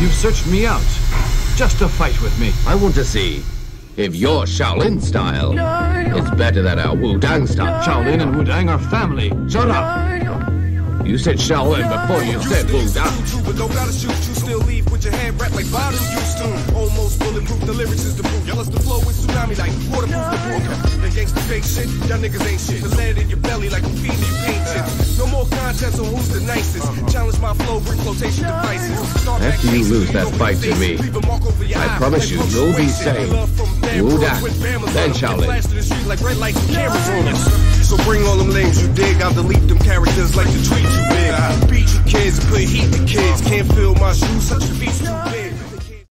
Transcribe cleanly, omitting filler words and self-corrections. You've searched me out, just to fight with me. I want to see if your Shaolin style is better than our Wudang style. Shaolin and Wudang are family. Shut up! You said Shaolin before you said Wudang. But don't gotta shoot, you still leave with your hand wrapped like Bobby used to. Almost bulletproof, the lyrics is the proof. Y'all us the flow with tsunami like waterproof the broker. The gangsta fake shit, y'all niggas ain't shit. The land in your belly like a feed you painted. No more contests on who's the nicest. Challenge my flow with flotation devices. After you lose that fight to me, I promise you you'll be safe. You'll die. Then Shaolin. So bring all them names you dig. I'll delete them characters like the tweet you did. I beat you kids and put heat to kids. Can't feel my shoes, such a beast too big.